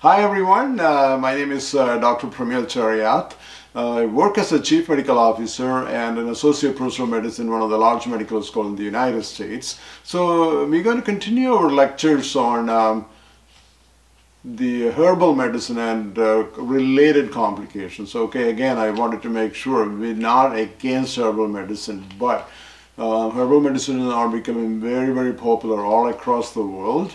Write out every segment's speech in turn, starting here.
Hi everyone, my name is Dr. Pramil Charyat. I work as a Chief Medical Officer and an Associate Professor of Medicine in one of the large medical schools in the United States. So we're going to continue our lectures on the herbal medicine and related complications. Okay, again, I wanted to make sure we're not against herbal medicine, but herbal medicines are becoming very, very popular all across the world.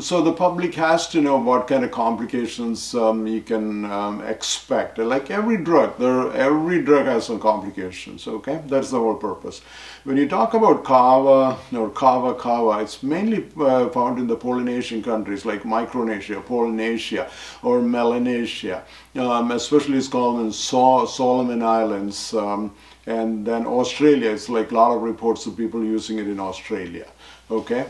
So the public has to know what kind of complications you can expect. Like every drug, every drug has some complications, okay? That's the whole purpose. When you talk about kava or kava, it's mainly found in the Polynesian countries like Micronesia, Polynesia, or Melanesia. Especially it's called in Solomon Islands and then Australia. It's like a lot of reports of people using it in Australia, okay?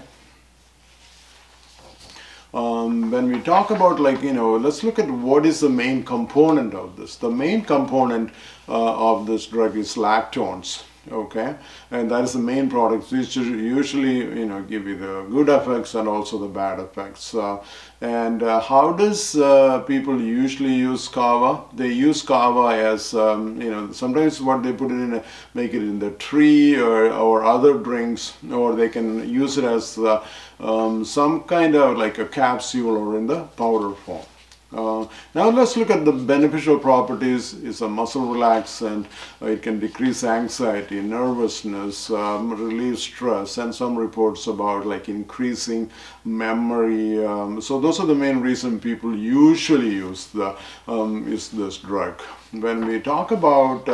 When we talk about, like, you know, let's look at what is the main component of this. The main component of this drug is lactones, okay, and that is the main product which usually, you know, give you the good effects and also the bad effects. How does people usually use kava? They use kava as, you know, sometimes what they put it in, make it in the tea or other drinks, or they can use it as some kind of like a capsule or in the powder form. Now let's look at the beneficial properties. It's a muscle relaxant, it can decrease anxiety, nervousness, relieve stress, and some reports about like increasing memory. So those are the main reason people usually use the use this drug. When we talk about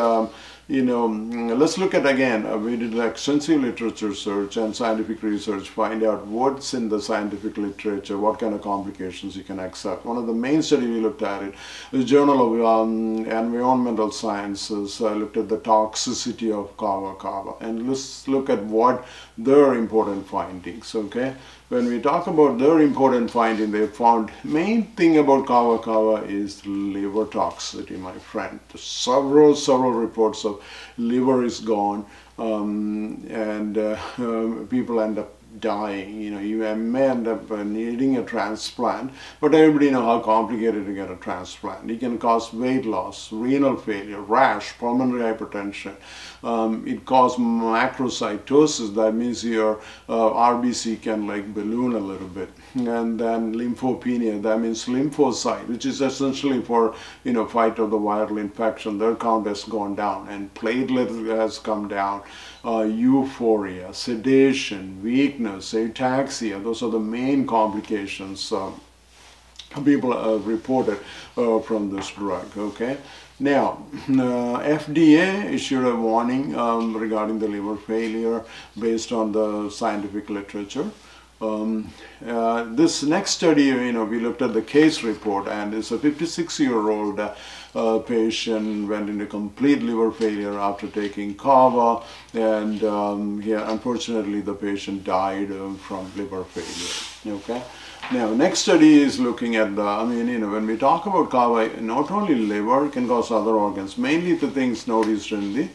you know, let's look at, again, we did extensive literature search and scientific research, find out what's in the scientific literature, what kind of complications you can accept. One of the main studies we looked at it, the Journal of Environmental Sciences, looked at the toxicity of kava, and let's look at what their important findings, okay? When we talk about their important finding, they found main thing about kava is liver toxicity, my friend. Several reports of liver is gone, people end up dying. You know, you may end up needing a transplant, but everybody knows how complicated to get a transplant. It can cause weight loss, renal failure, rash, pulmonary hypertension. It causes macrocytosis, that means your RBC can like balloon a little bit, and then lymphopenia, that means lymphocyte, which is essentially for, you know, fight of the viral infection. Their count has gone down, and platelets has come down. Euphoria, sedation, weakness, ataxia, those are the main complications people reported from this drug, okay? Now, FDA issued a warning regarding the liver failure based on the scientific literature. This next study, you know, we looked at the case report, and it's a 56-year-old patient went into complete liver failure after taking kava, and unfortunately the patient died from liver failure, okay? Now, next study is looking at the, I mean, you know, when we talk about kava, not only liver, it can cause other organs, mainly the things noticed in the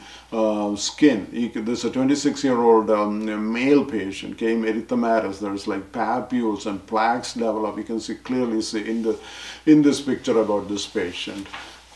skin. There's a 26-year-old male patient, came erythematous. There's like papules and plaques develop. You can see clearly in this picture about this patient.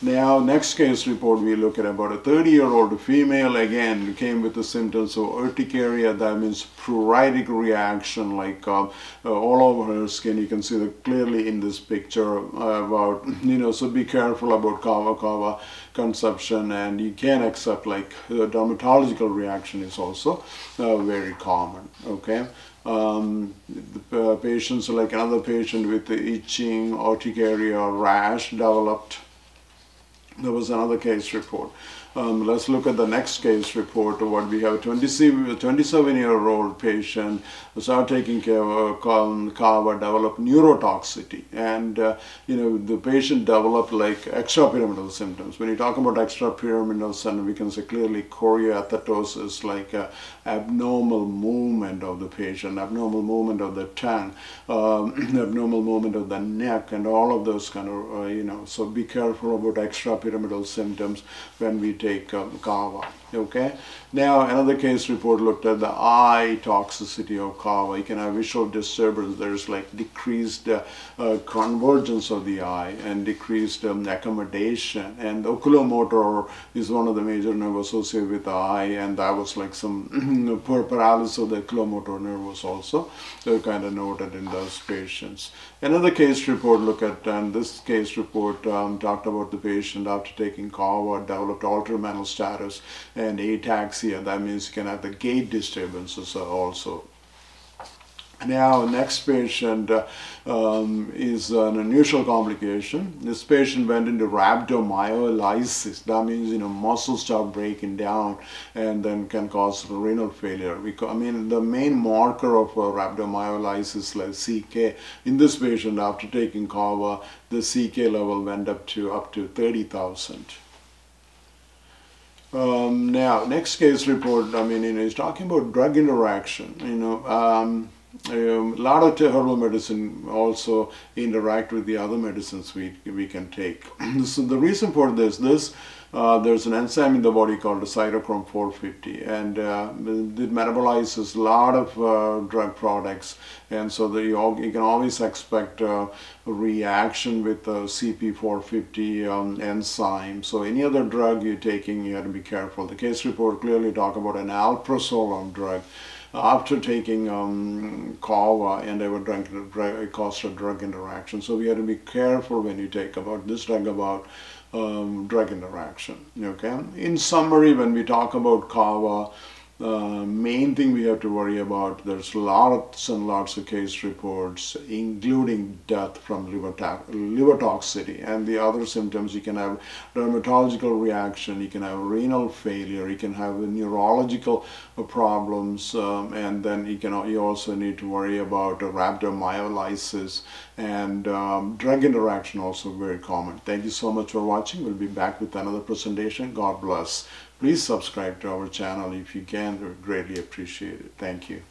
Now, next case report we look at about a 30-year-old female, again, came with the symptoms of urticaria, that means pruritic reaction, like all over her skin. You can see that clearly in this picture about, you know, so be careful about kava consumption, and you can accept like the dermatological reaction is also very common, okay? The patients, like another patient with the itching, urticaria, rash developed. There was another case report. Let's look at the next case report. What we have, a 27-year-old patient started taking kava, developed neurotoxicity, and you know, the patient developed like extrapyramidal symptoms. When you talk about extrapyramidal symptoms, we can say clearly choreoathetosis, like abnormal movement of the patient, abnormal movement of the tongue, abnormal movement of the neck, and all of those kind of you know. So be careful about extrapyramidal symptoms when we take kava. Okay. Now another case report looked at the eye toxicity of kava. You can have visual disturbance. There's like decreased convergence of the eye and decreased accommodation. And oculomotor is one of the major nerves associated with the eye, and that was like some poor paralysis of the oculomotor nerve was also kind of noted in those patients. Another case report looked at, and this case report talked about the patient after taking kava developed altermental status and ataxia. That means you can have the gait disturbances also. Now, next patient is an unusual complication. This patient went into rhabdomyolysis. That means, you know, muscles start breaking down and then can cause renal failure. I mean, the main marker of rhabdomyolysis, like CK, in this patient after taking kava, the CK level went up to 30,000. Now, next case report, I mean, you know, he's talking about drug interaction. You know, a lot of herbal medicine also interact with the other medicines we can take. So the reason for this, there's an enzyme in the body called the cytochrome 450, and it metabolizes a lot of drug products, and so you can always expect a reaction with the CP450 enzyme. So any other drug you're taking, you have to be careful. The case report clearly talk about an alprazolam drug. After taking kava, and they were caused a drug interaction. So we have to be careful when you take drug interaction. Okay. In summary, when we talk about kava, main thing we have to worry about, there's lots and lots of case reports, including death from liver toxicity, and the other symptoms. You can have dermatological reaction, you can have renal failure, you can have neurological problems, and then you also need to worry about rhabdomyolysis, and drug interaction also very common. Thank you so much for watching. We'll be back with another presentation. God bless. Please subscribe to our channel if you can. We would greatly appreciate it. Thank you.